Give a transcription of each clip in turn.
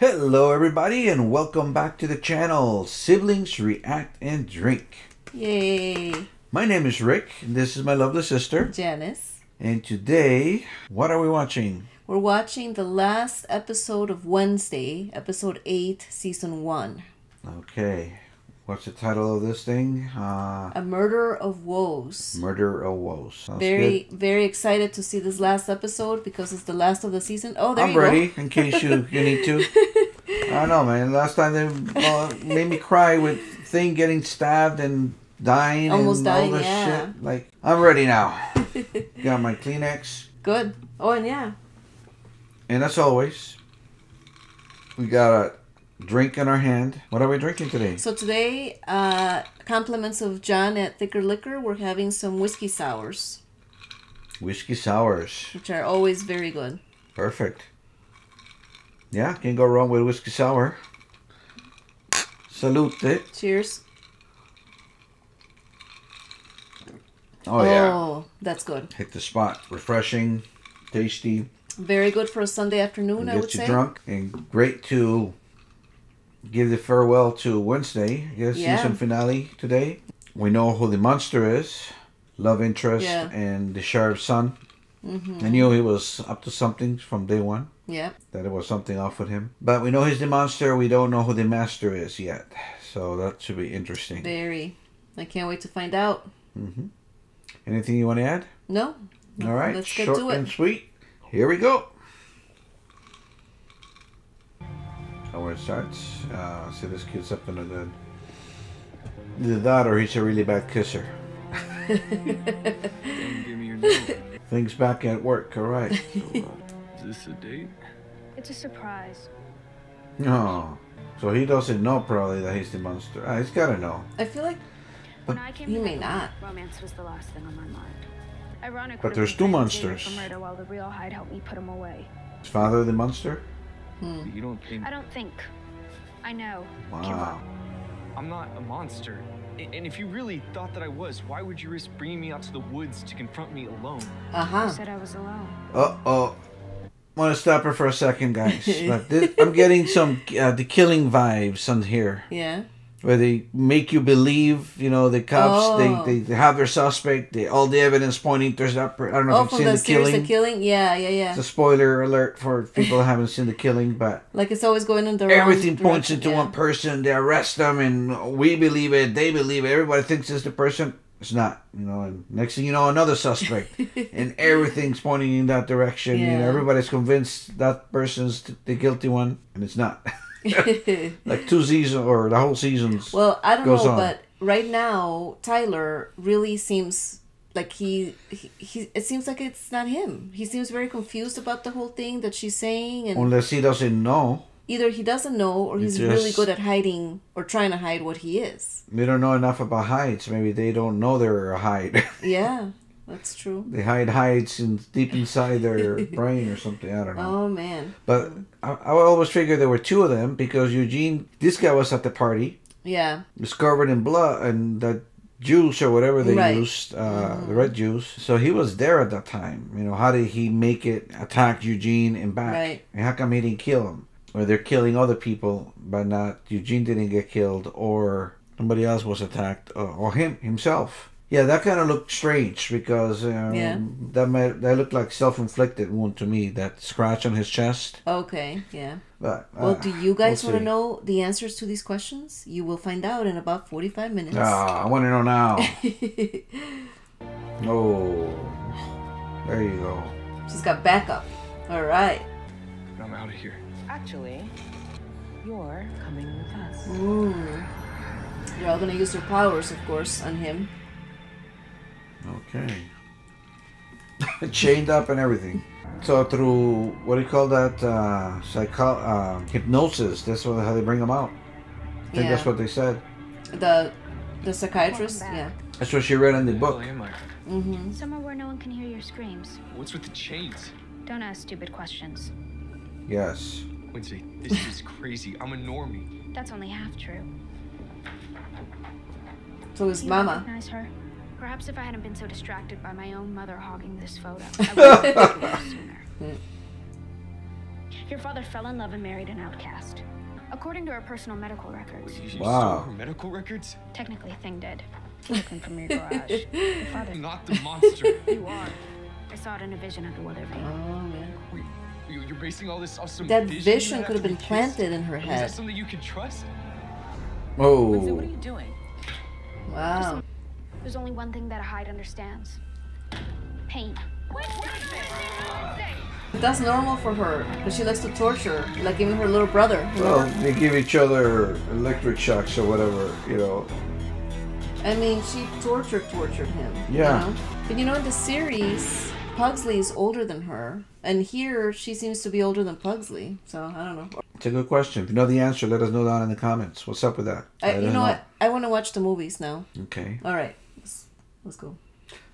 Hello everybody and welcome back to the channel, Siblings React and Drink. Yay! My name is Rick and this is my lovely sister, Janice. And today, what are we watching? We're watching the last episode of Wednesday, episode 8, season 1. Okay. What's the title of this thing? A Murder of Woes. Murder of Woes. Sounds very excited to see this last episode because it's the last of the season. Oh, there you go. I'm ready in case you need to. I don't know, man. Last time they made me cry with Thing getting stabbed and dying. Almost dying, all this shit. Like, I'm ready now. Got my Kleenex. Good. Oh, and yeah. And as always, we got a drink in our hand. What are we drinking today? So today, compliments of John at Thicker Liquor, we're having some whiskey sours. Whiskey sours. Which are always very good. Perfect. Yeah, can't go wrong with whiskey sour. Salute it. Cheers. Oh, yeah. Oh, that's good. Hit the spot. Refreshing, tasty. Very good for a Sunday afternoon, I would say. Get you drunk and great to give the farewell to Wednesday. Yes, yeah. Season finale today. We know who the monster is, love interest, yeah, and the sheriff's son. Mm-hmm. I knew he was up to something from day one. Yeah. That it was something off with him. But we know he's the monster. We don't know who the master is yet. So that should be interesting. Very. I can't wait to find out. Mm-hmm. Anything you want to add? No. All right. Let's get to it. Short and sweet. Here we go. Where it starts. See, this kid's up in a good. The daughter, he's a really bad kisser. Don't give me your number. Things back at work, all right. Is this a date? It's a surprise. No. Oh, so he doesn't know probably that he's the monster. He's gotta know. I feel like he may not. Romance was the last thing on my mind. Ironic, but there's two monsters. While the real Hyde helped me put him away. His father, the monster? Hmm. You don't think? I don't think. I know. Wow. I'm not a monster. And if you really thought that I was, why would you risk bringing me out to the woods to confront me alone? Uh-huh. You said I was alone. Uh-oh. I want to stop her for a second, guys. But this, I'm getting some the Killing vibes on here. Yeah. Where they make you believe, you know, the cops, oh, they have their suspect, all the evidence pointing to that. I don't know if you've seen The Killing. Oh, from the Killing? Yeah, yeah, yeah. It's a spoiler alert for people who haven't seen The Killing, but... Like, it's always going in the wrong direction. Everything points into one person, they arrest them, and we believe it, they believe it, everybody thinks it's the person. It's not, you know, and next thing you know, another suspect. And everything's pointing in that direction, yeah, you know, everybody's convinced that person's the guilty one, and it's not. Like two seasons or the whole seasons. Well, I don't know, but right now Tyler really seems like he it seems like it's not him. He seems very confused about the whole thing that she's saying, and unless he doesn't know. Either he doesn't know or he's really good at hiding or trying to hide what he is. We don't know enough about hides. Maybe they don't know they're a hide. Yeah, that's true. They hides in deep inside their brain or something. I don't know. Oh, man. But I always figured there were two of them because Eugene, this guy was at the party. Yeah. Was covered in blood and that juice or whatever they used, the red juice. So he was there at that time. You know, how did he make it attack Eugene and back? Right. And how come he didn't kill him? Or they're killing other people, but not Eugene didn't get killed or somebody else was attacked or himself. Yeah, that kind of looked strange because that looked like self-inflicted wound to me. That scratch on his chest. Okay, yeah. But well, do you guys want to know the answers to these questions? You will find out in about 45 minutes. Ah, I want to know now. Oh, there you go. She's got backup. All right. I'm out of here. Actually, you're coming with us. Ooh, they're all gonna use their powers, of course, on him. Okay. Chained up and everything. So through, what do you call that, hypnosis, that's how they bring them out. I think that's what they said. The psychiatrist, yeah. That's what she read in the book. Mm-hmm. Somewhere where no one can hear your screams. What's with the chains? Don't ask stupid questions. Yes. Wednesday, this is crazy. I'm a normie. That's only half true. So is Mama. Recognize her? Perhaps if I hadn't been so distracted by my own mother hogging this photo, I would have sooner. Your father fell in love and married an outcast. According to her personal medical records. Wait, wow. Her medical records? Technically, Thing did. Looking from your garage. Your father. Not the monster. You are. I saw it in a vision of the weather vane. Oh, yeah. Wait, you're basing all this off some that vision could have been planted in her head. Is that something you can trust? Oh. Wednesday, what are you doing? Wow. There's only one thing that Hyde understands. Pain. That's normal for her, but she likes to torture, like giving her little brother. Well, they give each other electric shocks or whatever, you know. I mean, she tortured him. Yeah. You know? But you know, in the series, Pugsley is older than her, and here she seems to be older than Pugsley. So I don't know. It's a good question. If you know the answer, let us know down in the comments. What's up with that? You know what? I want to watch the movies now. Okay. All right. Let's go.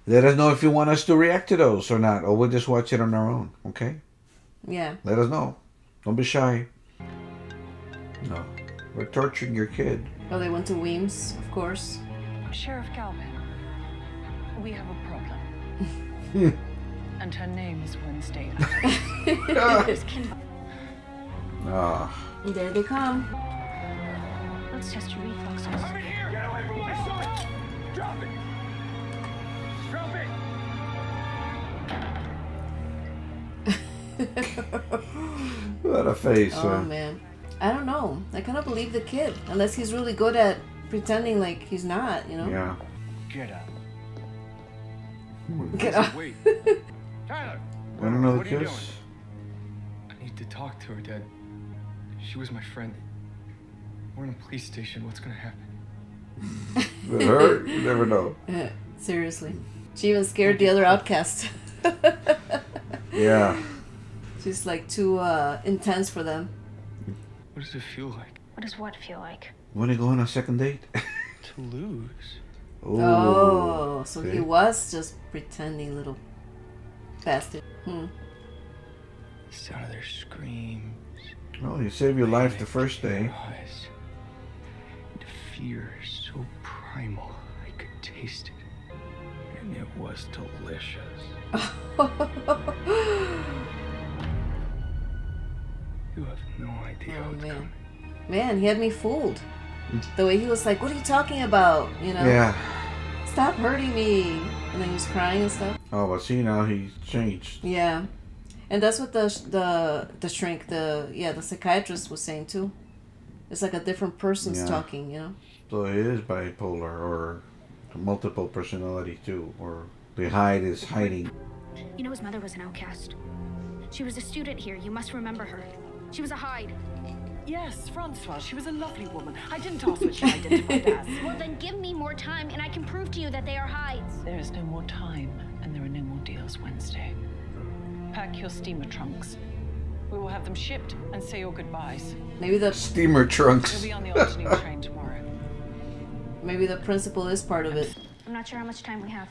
Let us know if you want us to react to those or not, or we'll just watch it on our own, okay? Yeah. Let us know. Don't be shy. No. We're torturing your kid. Oh, they went to Weems, of course. Sheriff Galvin, we have a problem. And her name is Wednesday. Ah. There they come. Let's test your reflexes. Over here! Get away from my son! Drop it! What a face. Oh, man. I don't know. I cannot believe the kid. Unless he's really good at pretending like he's not, you know? Yeah. Get up. Get up. Wait. Tyler! I don't know the kiss. I need to talk to her, Dad. She was my friend. We're in a police station. What's gonna happen? With her? You never know. Seriously. She even scared the other outcast. Yeah. She's like too intense for them. What does it feel like? What does what feel like? Want to go on a second date? To lose. Ooh, oh, so okay. He was just pretending, little bastard. The sound of their screams. Oh, you saved your life the first day. The fear is so primal, I could taste it. And it was delicious. You have no idea what's coming. Man, he had me fooled. The way he was like, what are you talking about? You know? Yeah. Stop hurting me. And then he was crying and stuff. Oh, but see, now he's changed. Yeah. And that's what the shrink, the psychiatrist was saying too. It's like a different person's talking, you know? So he is bipolar or multiple personality too, or the Hyde is hiding. You know, his mother was an outcast. She was a student here. You must remember her. She was a Hyde. Yes, Francois. She was a lovely woman. I didn't ask what she identified as. Well, then give me more time, and I can prove to you that they are Hydes. There is no more time, and there are no more deals Wednesday. Pack your steamer trunks. We will have them shipped and say your goodbyes. Maybe the steamer trunks. You'll be on the afternoon train tomorrow. Maybe the principal is part of it. I'm not sure how much time we have.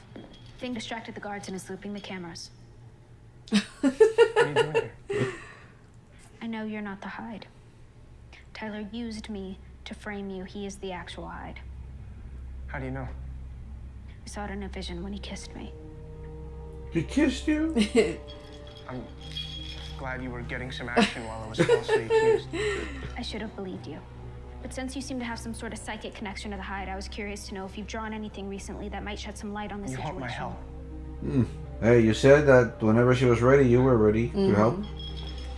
Thing distracted the guards and is looping the cameras. I know you're not the Hyde. Tyler used me to frame you. He is the actual Hyde. How do you know? I saw it in a vision when he kissed me. He kissed you? I'm glad you were getting some action while I was falsely accused. I should have believed you. But since you seem to have some sort of psychic connection to the Hyde, I was curious to know if you've drawn anything recently that might shed some light on this situation. You want my help? Hey, you said that whenever she was ready, you were ready to help.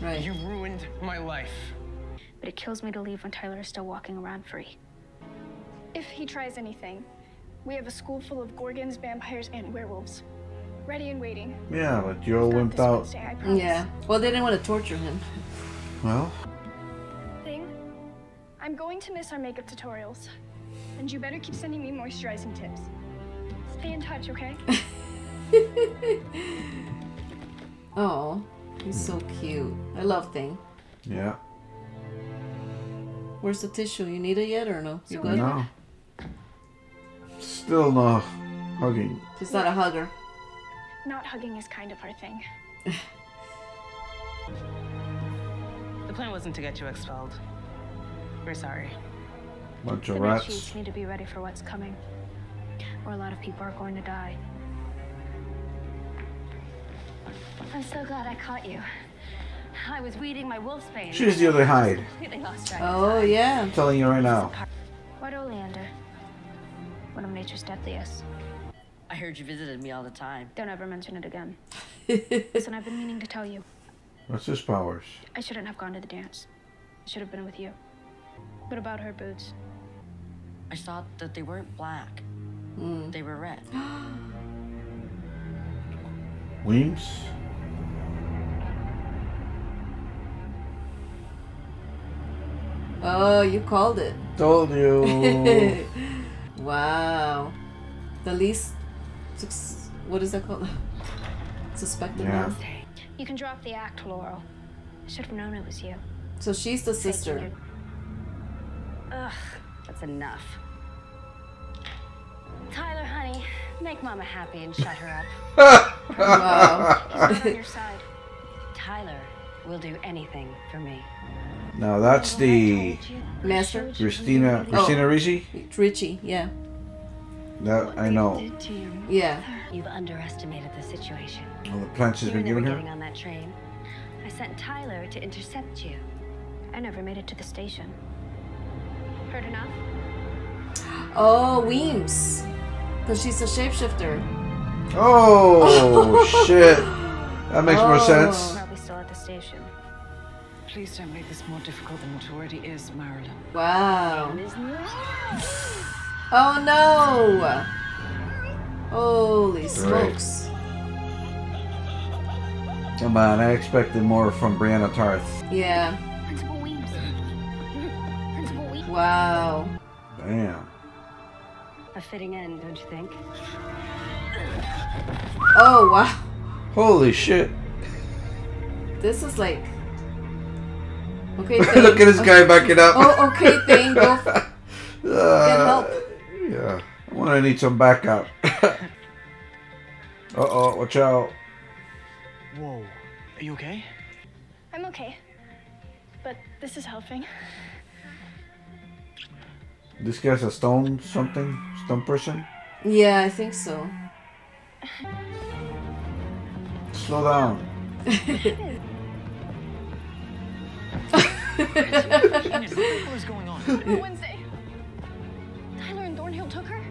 Right. You ruined my life. But it kills me to leave when Tyler is still walking around free. If he tries anything, we have a school full of Gorgons, vampires, and werewolves. Ready and waiting. Yeah, but you're all wimped out. Wednesday, yeah. Well, they didn't want to torture him. Well. Thing, I'm going to miss our makeup tutorials. And you better keep sending me moisturizing tips. Stay in touch, okay? Oh, he's so cute. I love Thing. Yeah. Where's the tissue? You need it yet or no? You good? No. Still not hugging. She's not a hugger. Not hugging is kind of her thing. The plan wasn't to get you expelled. We're sorry. Bunch of rats. The Red Sheets need to be ready for what's coming. Or a lot of people are going to die. I'm so glad I caught you. I was weeding my wolf's bane. She was the other Hyde. Oh, yeah. I'm telling you right now. What Oleander? One of nature's deadliest. I heard you visited me all the time. Don't ever mention it again. Listen, I've been meaning to tell you. What's his powers? I shouldn't have gone to the dance. I should have been with you. What about her boots? I saw that they weren't black. Mm. They were red. Wings? Oh, you called it. Told you. Wow. The least... what is that called? Suspected. Yeah. You can drop the act, Laurel. I should have known it was you. So she's the sister. Ugh, that's enough. Tyler, honey, make Mama happy and shut her up. Wow. He's on your side. Tyler will do anything for me. Now that's the master, Christina Ricci. Ricci, yeah. That I know. Yeah. You've underestimated the situation. Well, the plants has been given here. On that train, I sent Tyler to intercept you. I never made it to the station. Heard enough? Oh, Weems, because she's a shapeshifter. Oh shit! That makes more sense. Probably still at the station. Please don't make this more difficult than it already is, Marilyn. Wow. Oh no! Holy smokes! Right. Come on, I expected more from Brianna Tarth. Yeah. Principal Weems. Principal Weems. Wow. Damn. A fitting end, don't you think? Oh wow! Holy shit! This is like. Okay. Thing. Look at this guy backing up. Oh, okay, Thing. Go get help. Yeah, I'm gonna need some backup. Uh-oh, watch out. Whoa, are you okay? I'm okay, but this is helping. This guy's a stone person? Yeah, I think so. Slow down. What is going on? Wednesday. Tyler and Thornhill took her?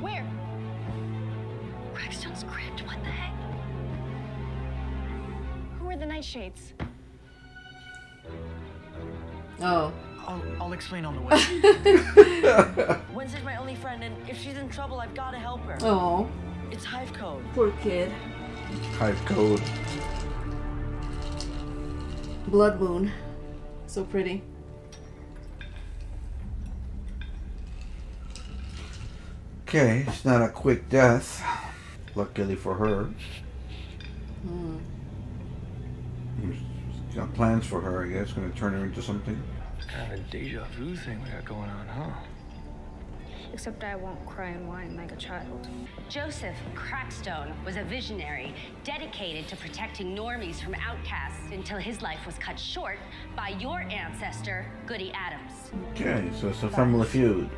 Where? Crackstone's crypt, what the heck? Who are the nightshades? Oh. I'll explain on the way. Wednesday's my only friend, and if she's in trouble, I've got to help her. Oh. It's Hive Code. Poor kid. Hive Code. Blood Moon. So pretty. Okay, it's not a quick death. Luckily for her. Hmm. She's got plans for her, I guess. Gonna turn her into something. Kind of a deja vu thing we got going on, huh? Except I won't cry and whine like a child. Joseph Crackstone was a visionary dedicated to protecting normies from outcasts until his life was cut short by your ancestor, Goody Adams. Okay, so it's a family feud.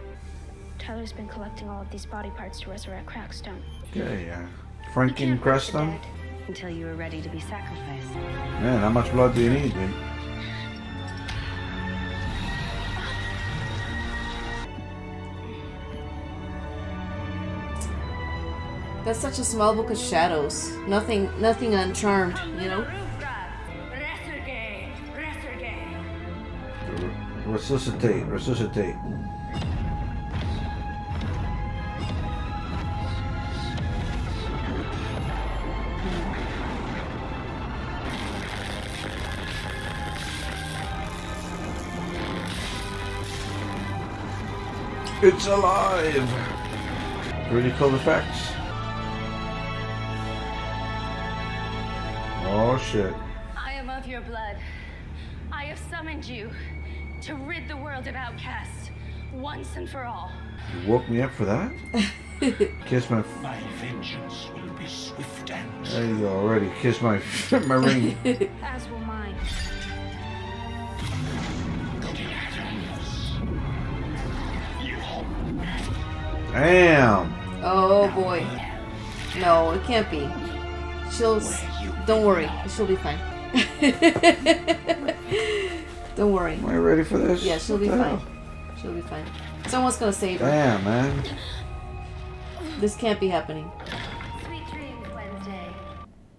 Tyler's been collecting all of these body parts to resurrect Crackstone. Okay, yeah. Franklin Crackstone? Until you were ready to be sacrificed. Man, how much blood do you need, man? That's such a small book of shadows. Nothing uncharmed, you know? Resuscitate. It's alive! Pretty cool effects. Oh shit. I am of your blood. I have summoned you to rid the world of outcasts once and for all. You woke me up for that? Kiss my... My vengeance will be swift and... There you go, already. Kiss my... my ring. As will mine. Damn! Oh boy. No, it can't be. Don't worry, she'll be fine. Don't worry. Am I ready for this? Yeah, she'll be fine. She'll be fine. Someone's gonna save her. Damn, man. This can't be happening. Sweet dreams, Wednesday.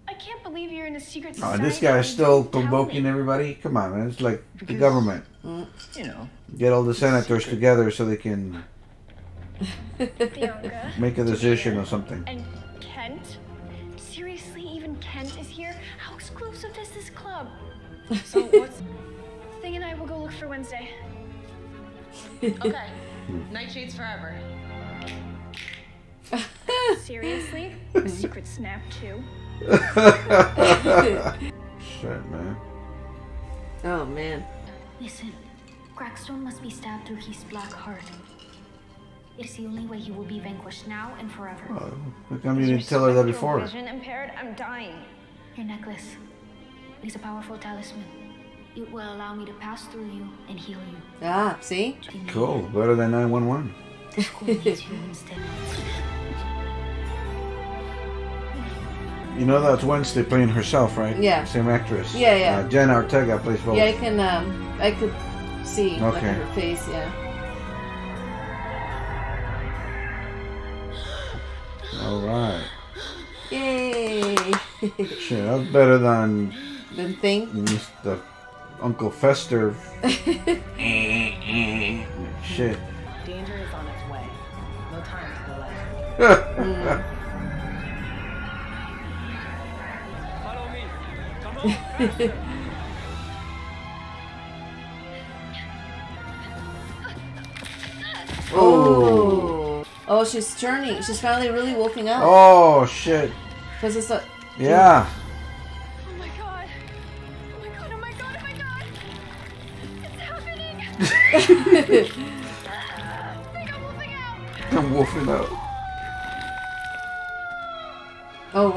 I can't believe you're in a secret society. Oh, this guy's still convoking everybody? Come on, man. It's like the government. You know. Get all the senators together so they can make a decision or something. And Kent? Seriously, even Kent is here? How exclusive is this club? So what's... Thing and I will go look for Wednesday. Okay. Nightshades forever. Seriously? A secret snap too. Shit, man. Oh man. Listen, Crackstone must be stabbed through his black heart. It's the only way he will be vanquished now and forever. Oh, how come you didn't tell her that before? Vision impaired? I'm dying. Your necklace is a powerful talisman. It will allow me to pass through you and heal you. Ah, see? Cool. Better than 911. You know that's Wednesday playing herself, right? Yeah. Same actress. Yeah, yeah. Jenna Ortega plays both. Yeah, I can. I could see like, her face. Yeah. All right. Yay! Shit, that's better than. Than Thing. Mr. Uncle Fester. Shit. Danger is on its way. No time to delay. Follow me. Come on. Oh. Oh, she's turning. She's finally really woken up. Oh shit. Because it's a. Yeah. Oh my god. Oh my god. Oh my god. Oh my god. It's happening. I'm wolfing out. Oh,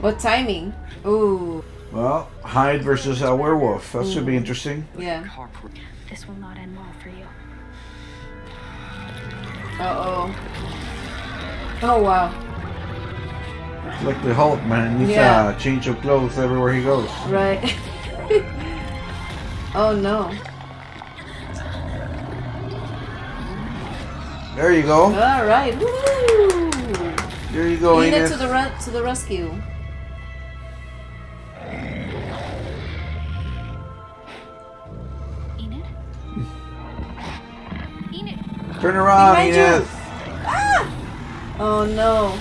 what timing? Ooh. Well, Hyde versus a werewolf. That should be interesting. Yeah. This will not end well for you. Uh oh. Oh wow. It's like the Hulk, man. Needs a change of clothes everywhere he goes. Right. Oh no. There you go. All right. Woo! There you go, Enid. To the rescue. Enid? Enid. Turn around, behind Enid. Ah! Oh, no.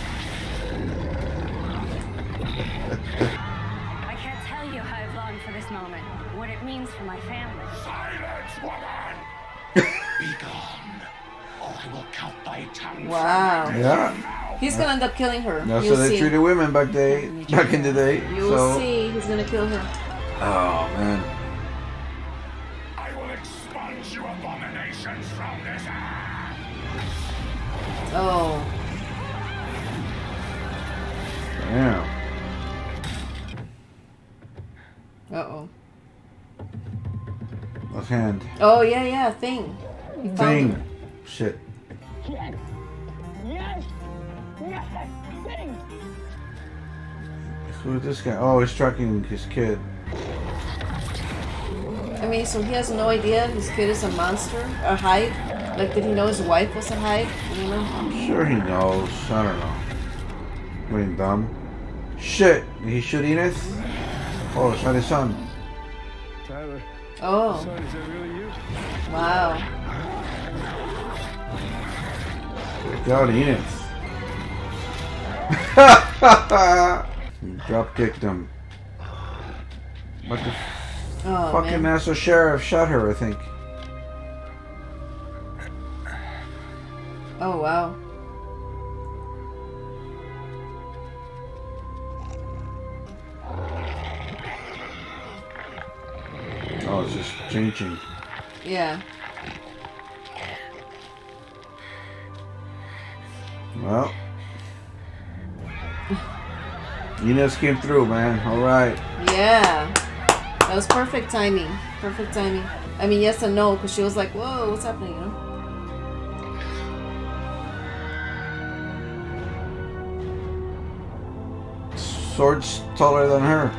I can't tell you how I've longed for this moment. What it means for my family. Silence, woman! Be gone. Wow. Yeah. He's gonna end up killing her. That's how they treated women back in the day. You'll see. He's gonna kill her. Oh man. I will expunge you abominations from this earth. Oh. Damn. Uh oh. Left hand. Oh yeah, yeah. Thing. Thing. Shit. Yes. Yes. Yes. Who is this guy? Oh, he's tracking his kid. I mean, so he has no idea his kid is a monster? A Hyde? Like, did he know his wife was a Hyde? You know? I'm sure he knows. I don't know. What are you, dumb? Shit! Did he shoot Enid? Oh, it's not his son. Tyler. Oh. Son, is that really you? Wow. God, Enid. Drop kicked him. What the fucking asshole sheriff shot her, I think. Oh, wow. Oh, it's just changing. Yeah. Well, Eunice came through, man. All right. Yeah, that was perfect timing. Perfect timing. I mean, yes and no, because she was like, "Whoa, what's happening?" You know. Swords taller than her.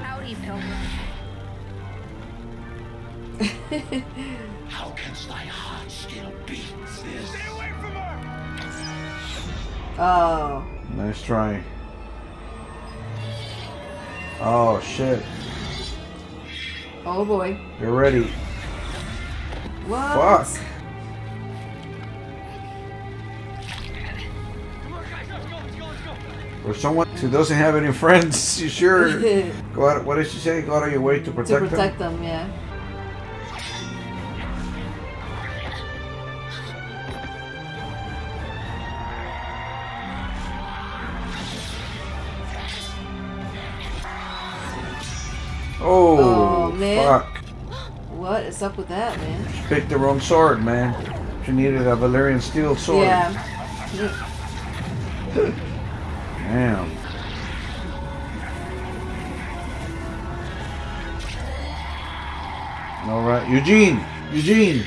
How canst thy heart still beat this? Stay away from her! Oh. Nice try. Oh, shit. Oh, boy. You're ready. What? Fuck. Or someone who doesn't have any friends, you sure? Go out, what did she say? Go out of your way to protect them? To protect them, yeah. Oh, man. Fuck. What is up with that, man? She picked the wrong sword, man. She needed a Valyrian steel sword. Yeah. Damn. All right, Eugene. Eugene.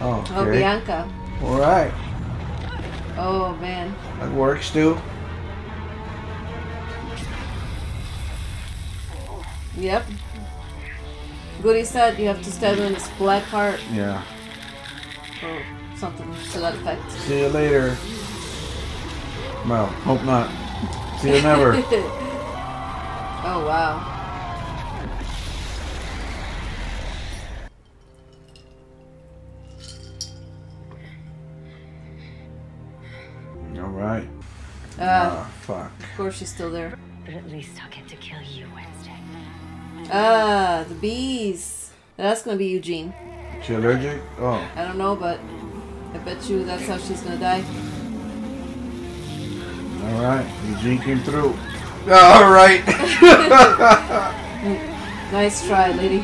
Oh, okay. Oh, Bianca. All right. Oh man. That works too. Yep. Goody said you have to stab him in his black heart. Yeah. Or something to that effect. See you later. Well, hope not. See you never. Oh, wow. Alright. Oh, fuck. Of course she's still there. But at least I'll get to kill you Wednesday. Ah, the bees. That's gonna be Eugene. Is she allergic? Oh. I don't know, but I bet you that's how she's gonna die. Alright, Eugene came through. Alright! Nice try, lady.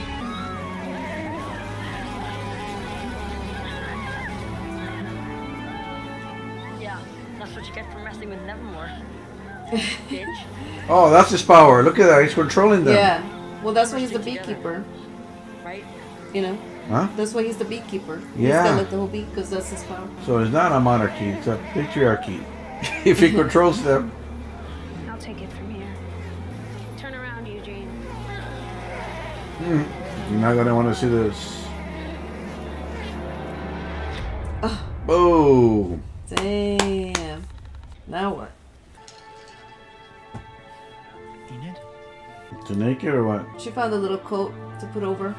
Yeah, that's what you get for messing with Nevermore. Bitch. Oh, that's his power. Look at that, he's controlling them. Yeah, well, that's why he's the beekeeper. Right? You know? Huh? That's why he's the beekeeper. Yeah. He's got like the whole bee, because that's his power. So it's not a monarchy, it's a patriarchy. If he controls them. I'll take it from here. Turn around, Eugene. You're not gonna want to see this. Oh. Boom. Damn. Now what? Enid? To naked or what? She found a little coat to put over.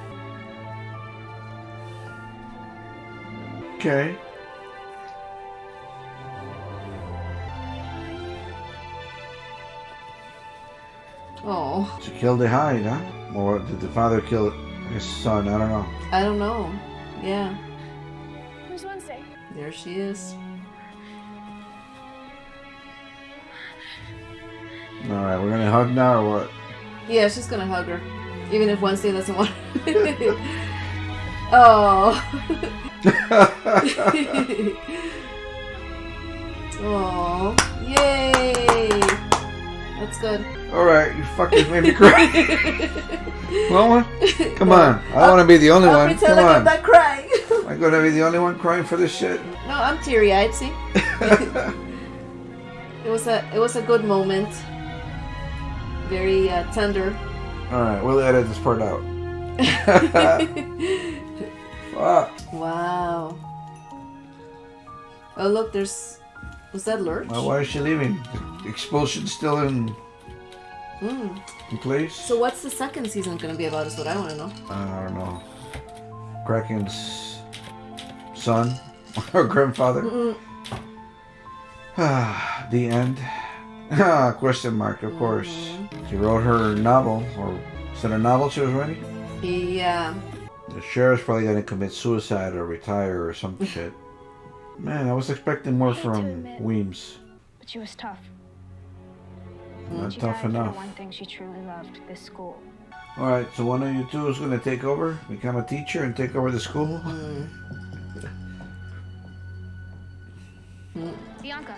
Okay. Oh. She killed the Hyde, huh? Or did the father kill his son? I don't know. I don't know. Yeah. Where's Wednesday? There she is. Alright, we're gonna hug now or what? Yeah, she's gonna hug her. Even if Wednesday doesn't want her. Oh. Oh. Yay! That's good. Alright, you fucking made me cry. Well, come on. I don't want to be the only one. Come on. I'm not crying. Am I going to be the only one crying for this shit? No, I'm teary-eyed, see? It was a good moment. Very tender. Alright, we'll edit this part out. Fuck. Wow. Oh, look, there's... Was that Lurch? Well, why is she leaving? The expulsion's still in place. So what's the second season going to be about is what I want to know. I don't know. Kraken's son or grandfather. The end. Question mark, of course. She wrote her novel, or is it a novel she was writing? Yeah. The sheriff's probably going to commit suicide or retire or some shit. Man, I was expecting more from Weems. But she was tough. Not tough enough. One thing she truly loved, this school. All right, so one of you two is going to take over, become a teacher, and take over the school. Bianca,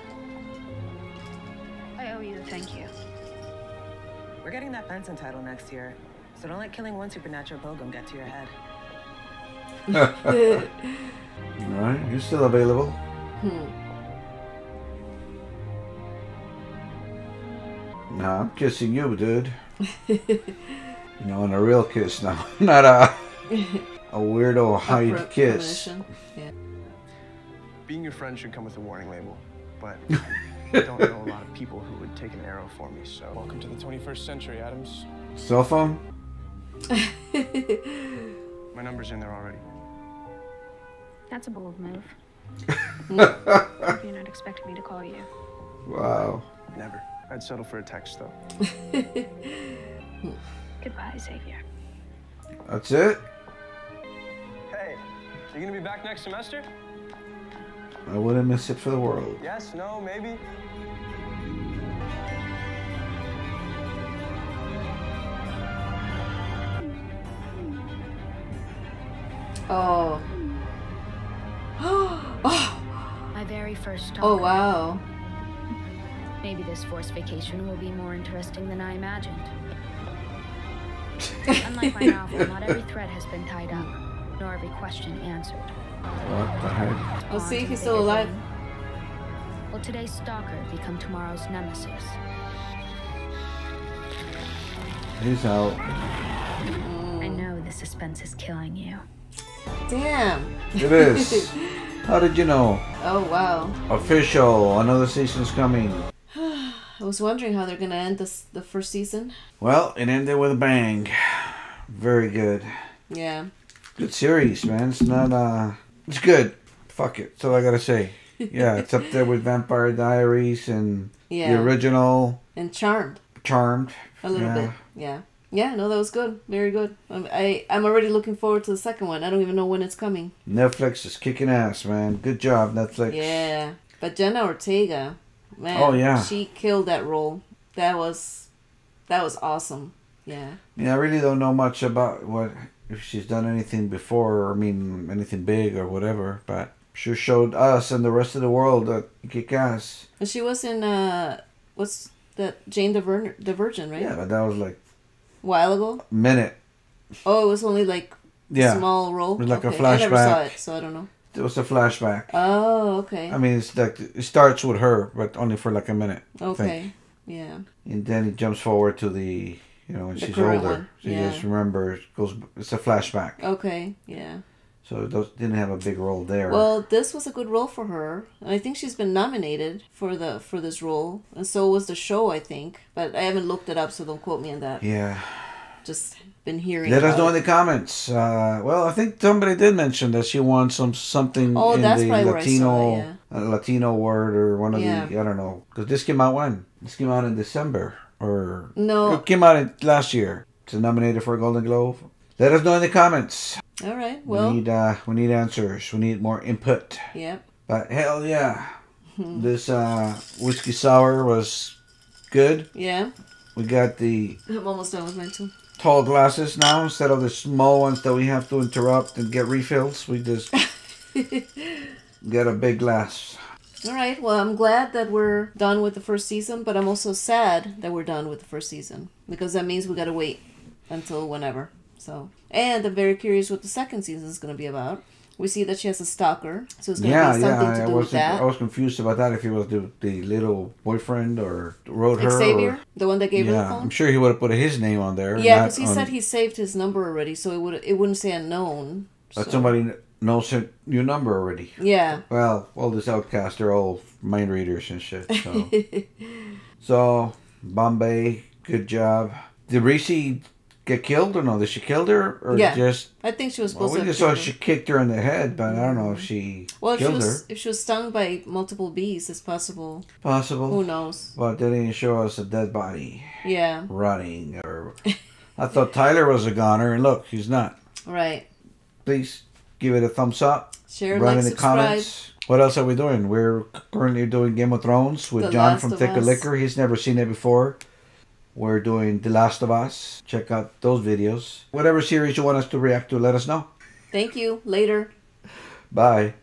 I owe you a thank you. We're getting that Benson title next year, so don't let killing one supernatural pilgrim get to your head. Alright, you're still available. Nah, I'm kissing you, dude. You know, and a real kiss now, not a weirdo Hyde kiss. Yeah. Being your friend should come with a warning label, but I don't know a lot of people who would take an arrow for me, so welcome to the 21st century, Adams. Cell phone? My number's in there already. That's a bold move. You're not expecting me to call you. Wow. Never. I'd settle for a text, though. Goodbye, Xavier. That's it? Hey, you gonna be back next semester? I wouldn't miss it for the world. Yes, no, maybe. Oh. Oh. My very first talk. Oh, wow. Maybe this forced vacation will be more interesting than I imagined. Unlike my novel, not every thread has been tied up, nor every question answered. What the heck? We'll see if he's still alive. Will today's stalker become tomorrow's nemesis? He's out. I know the suspense is killing you. Damn. It is. How did you know? Oh, wow. Official. Another season's coming. I was wondering how they're gonna end this, the first season. Well, it ended with a bang. Very good. Yeah. Good series, man. It's not, it's good. Fuck it. That's all I gotta say. Yeah, it's up there with Vampire Diaries and yeah. The original. And Charmed. Charmed. A little bit. Yeah. Yeah, no, that was good. Very good. I'm already looking forward to the second one. I don't even know when it's coming. Netflix is kicking ass, man. Good job, Netflix. Yeah. But Jenna Ortega... Man, oh yeah, she killed that role. That was awesome. Yeah. Yeah, I really don't know much about what if she's done anything before. Or, I mean, anything big or whatever. But she showed us and the rest of the world that kick ass. And she was in what's that? Jane the Virgin, right? Yeah, but that was like a while ago. A minute. Oh, it was only like small role. It was like a flashback. I never saw it, so I don't know. It was a flashback. Oh, okay. I mean, it's like it starts with her, but only for like a minute. Okay, yeah. And then it jumps forward to the, you know, when she's older. She just remembers. Goes. It's a flashback. Okay, yeah. So it didn't have a big role there. Well, this was a good role for her. I think she's been nominated for this role, and so was the show, I think. But I haven't looked it up, so don't quote me on that. Yeah. Just been hearing. Let us know in the comments. Well, I think somebody did mention that she won something in the Latino Latino word or one of the, I don't know, because this came out when? This came out in December or no? It came out last year. It's nominated for a Golden Globe. Let us know in the comments. All right. Well, we need answers. We need more input. Yep. But hell yeah, this whiskey sour was good. Yeah. We got the. I'm almost done with mine too. Tall glasses now instead of the small ones that we have to interrupt and get refills. We just get a big glass. All right. Well, I'm glad that we're done with the first season, but I'm also sad that we're done with the first season because that means we gotta wait until whenever. So, and I'm very curious what the second season is gonna be about. We see that she has a stalker, so it's going to be something to do with that. I was confused about that, if he was the little boyfriend or rode her. Xavier, the one that gave her the phone? I'm sure he would have put his name on there. Yeah, because he said he saved his number already, so it wouldn't say unknown. But somebody knows your number already. Yeah. Well, all these outcasts are all mind readers and shit. So, so Bombay, good job. Did Ricci... get killed or no? Did she kill her or just? I think she was supposed to. We just saw she kicked her in the head, but I don't know if she killed her. If she was stung by multiple bees, it's possible. Possible. Who knows? But they didn't show us a dead body. Yeah. Running or, I thought Tyler was a goner, and look, he's not. Right. Please give it a thumbs up. Share, like, in the subscribe. Comments. What else are we doing? We're currently doing Game of Thrones with John from Thicker Liquor. He's never seen it before. We're doing The Last of Us. Check out those videos. Whatever series you want us to react to, let us know. Thank you. Later. Bye.